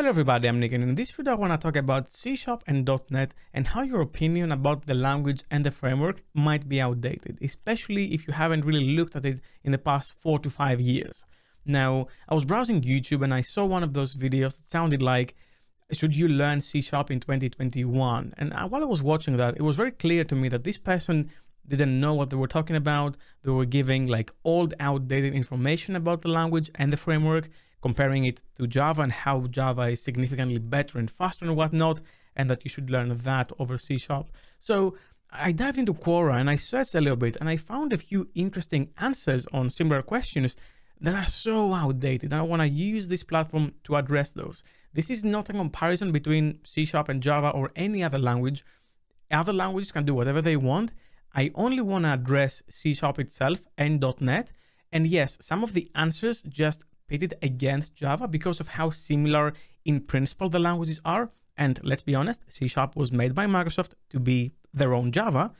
Hello everybody, I'm Nick, and in this video I want to talk about C# and .NET and how your opinion about the language and the framework might be outdated, especially if you haven't really looked at it in the past 4 to 5 years. Now, I was browsing YouTube and I saw one of those videos that sounded like, should you learn C# in 2021? And while I was watching that, it was very clear to me that this person didn't know what they were talking about. They were giving like old, outdated information about the language and the framework, comparing it to Java and how Java is significantly better and faster and whatnot, and that you should learn that over C#. So I dived into Quora and I searched a little bit and I found a few interesting answers on similar questions that are so outdated. And I want to use this platform to address those. This is not a comparison between C# and Java or any other language. Other languages can do whatever they want. I only want to address C# itself and .NET. And yes, some of the answers just pitted against Java because of how similar in principle the languages are. And let's be honest, C# was made by Microsoft to be their own Java,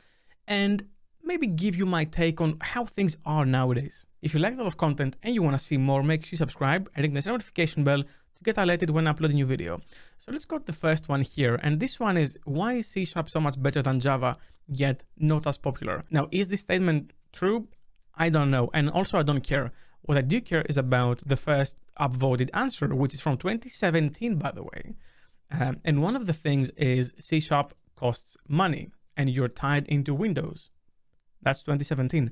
and maybe give you my take on how things are nowadays. If you like that content and you want to see more, make sure you subscribe and ring the notification bell to get alerted when I upload a new video. So let's go to the first one here. And this one is, why is C# so much better than Java, yet not as popular? Now, is this statement true? I don't know. And also I don't care. What I do care is about the first upvoted answer, which is from 2017, by the way. And one of the things is C# costs money and you're tied into Windows. That's 2017.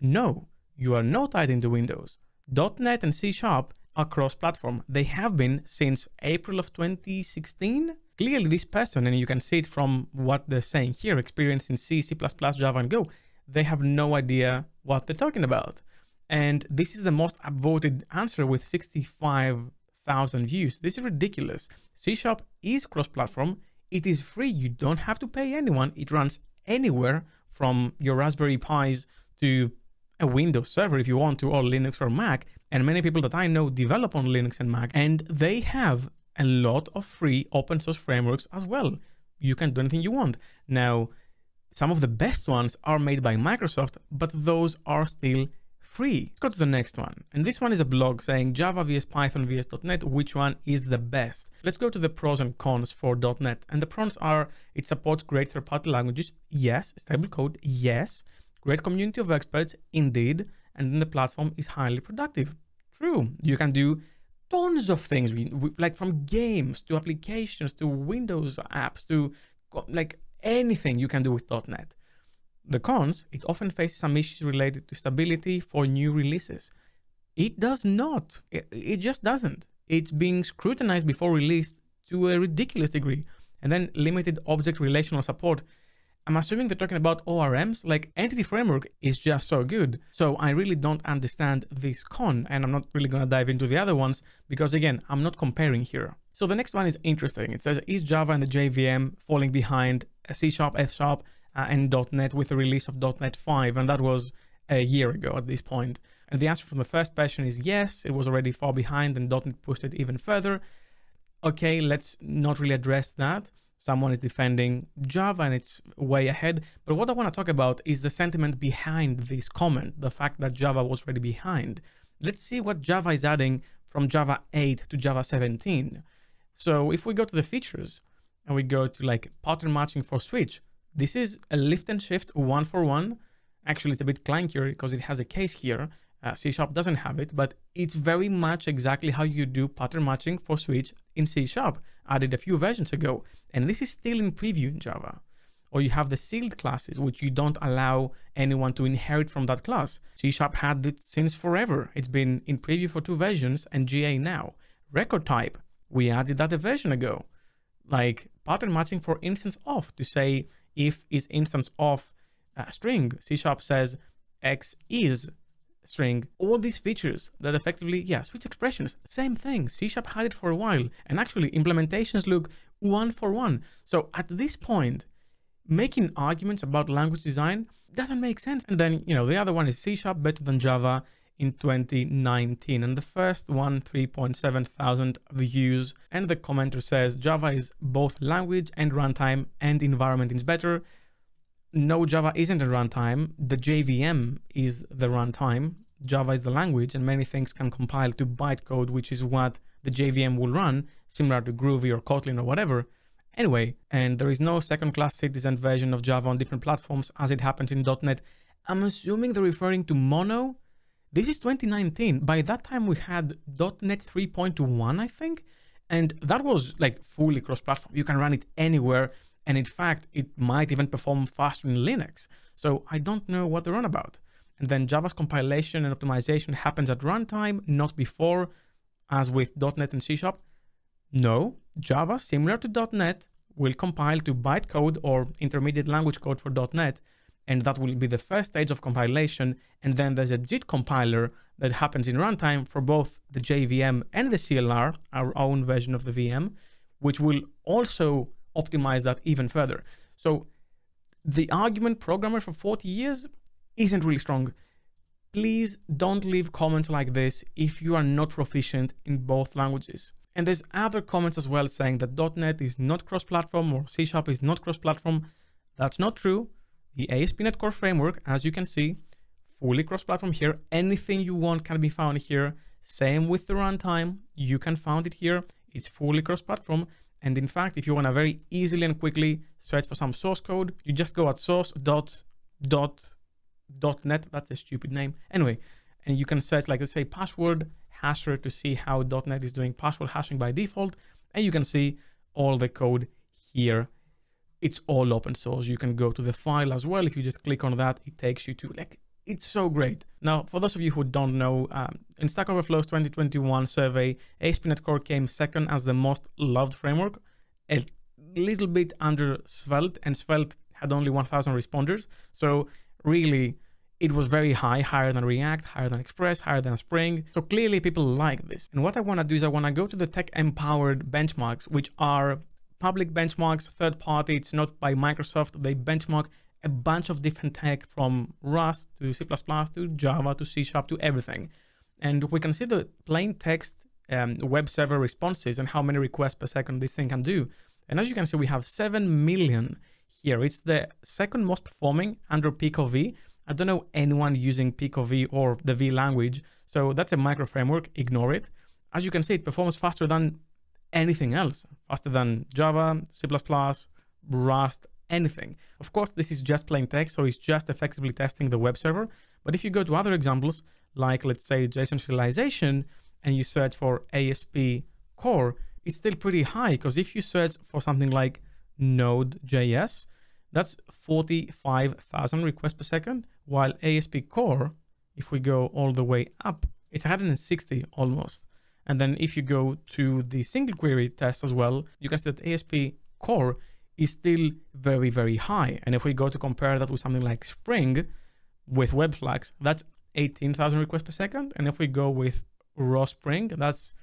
No, you are not tied into Windows. .NET and C# are cross-platform. They have been since April of 2016. Clearly this person, and you can see it from what they're saying here, experience in C, C++, Java and Go, they have no idea what they're talking about. And this is the most upvoted answer with 65,000 views. This is ridiculous. C# is cross-platform. It is free. You don't have to pay anyone. It runs anywhere from your Raspberry Pis to a Windows server if you want to, or Linux or Mac. And many people that I know develop on Linux and Mac, and they have a lot of free open source frameworks as well. You can do anything you want. Now, some of the best ones are made by Microsoft, but those are still free. Let's go to the next one. And this one is a blog saying Java vs Python vs .NET, which one is the best? Let's go to the pros and cons for .NET. And the pros are, it supports great third-party languages. Yes. Stable code. Yes. Great community of experts. Indeed. And then the platform is highly productive. True. You can do tons of things, like from games to applications, to Windows apps, to like anything you can do with .NET. The cons, it often faces some issues related to stability for new releases. It does not. It just doesn't. It's being scrutinized before release to a ridiculous degree. And then limited object relational support. I'm assuming they're talking about ORMs, like Entity Framework is just so good. So I really don't understand this con, and I'm not really going to dive into the other ones because, again, I'm not comparing here. So the next one is interesting. It says, is Java and the JVM falling behind C#, F#, and .NET with the release of .NET 5, and that was a year ago at this point. And the answer from the first question is yes, it was already far behind and .NET pushed it even further. Okay, let's not really address that. Someone is defending Java and it's way ahead. But what I want to talk about is the sentiment behind this comment, the fact that Java was already behind. Let's see what Java is adding from Java 8 to Java 17. So if we go to the features and we go to like pattern matching for switch, this is a lift and shift 1-for-1. Actually, it's a bit clankier because it has a case here. C# doesn't have it, but it's very much exactly how you do pattern matching for switch in C#, added a few versions ago. And this is still in preview in Java. Or you have the sealed classes, which you don't allow anyone to inherit from that class. C# had it since forever. It's been in preview for 2 versions and GA now. Record type, we added that a version ago. Like pattern matching for instance of, to say, if is instance of string, C# says X is string, all these features that effectively, yeah, switch expressions, same thing. C# had it for a while, and actually implementations look 1-for-1. So at this point, making arguments about language design doesn't make sense. And then, you know, the other one is C# better than Java in 2019. And the first one, 3.7 thousand views. And the commenter says, Java is both language and runtime, and environment is better. No, Java isn't a runtime. The JVM is the runtime. Java is the language, and many things can compile to bytecode, which is what the JVM will run, similar to Groovy or Kotlin or whatever. Anyway, and there is no second-class citizen version of Java on different platforms as it happens in .NET. I'm assuming they're referring to Mono. This is 2019. By that time, we had .NET 3.1, I think. And that was like fully cross-platform. You can run it anywhere. And in fact, it might even perform faster in Linux. So I don't know what they're on about. And then Java's compilation and optimization happens at runtime, not before, as with .NET and C#. No, Java, similar to .NET, will compile to bytecode or intermediate language code for .NET, and that will be the first stage of compilation. And then there's a JIT compiler that happens in runtime for both the JVM and the CLR, our own version of the VM, which will also optimize that even further. So the argument programmer for 40 years isn't really strong. Please don't leave comments like this if you are not proficient in both languages. And there's other comments as well saying that .NET is not cross-platform or C# is not cross-platform. That's not true. The ASP.NET Core framework, as you can see, fully cross-platform here. Anything you want can be found here. Same with the runtime. You can find it here. It's fully cross-platform. And in fact, if you want to very easily and quickly search for some source code, you just go at source.net. That's a stupid name. Anyway, and you can search, like, let's say password hasher, to see how .NET is doing password hashing by default. And you can see all the code here. It's all open source. You can go to the file as well. If you just click on that, it takes you to, like, it's so great. Now, for those of you who don't know, in Stack Overflow's 2021 survey, ASP.NET Core came second as the most loved framework, a little bit under Svelte, and Svelte had only 1,000 responders. So really, it was very high, higher than React, higher than Express, higher than Spring. So clearly people like this. And what I want to do is I want to go to the tech-empowered benchmarks, which are public benchmarks, third party, it's not by Microsoft. They benchmark a bunch of different tech, from Rust to C++ to Java to C# to everything. And we can see the plain text web server responses and how many requests per second this thing can do. And as you can see, we have 7 million here. It's the second most performing under Pico V. I don't know anyone using Pico V or the V language. So that's a micro framework, ignore it. As you can see, it performs faster than anything else, faster than Java, C++, Rust, anything. Of course, this is just plain text, so it's just effectively testing the web server. But if you go to other examples, like let's say JSON serialization, and you search for ASP Core, it's still pretty high, because if you search for something like Node.js, that's 45,000 requests per second, while ASP Core, if we go all the way up, it's 160 almost. And then if you go to the single query test as well, you can see that ASP Core is still very, very high. And if we go to compare that with something like Spring with WebFlux, that's 18,000 requests per second. And if we go with raw Spring, that's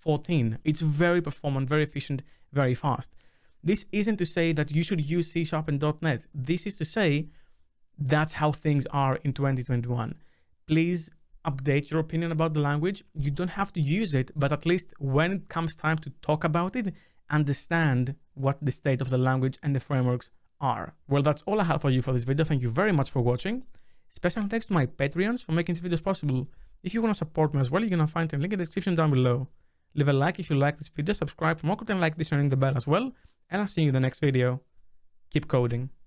14. It's very performant, very efficient, very fast. This isn't to say that you should use C# and .NET. This is to say that's how things are in 2021. Please update your opinion about the language. You don't have to use it, but at least when it comes time to talk about it, understand what the state of the language and the frameworks are. Well, that's all I have for you for this video. Thank you very much for watching. Special thanks to my Patreons for making these videos possible. If you want to support me as well, you're going to find a link in the description down below. Leave a like if you like this video, subscribe for more content like this, and ring the bell as well, and I'll see you in the next video. Keep coding.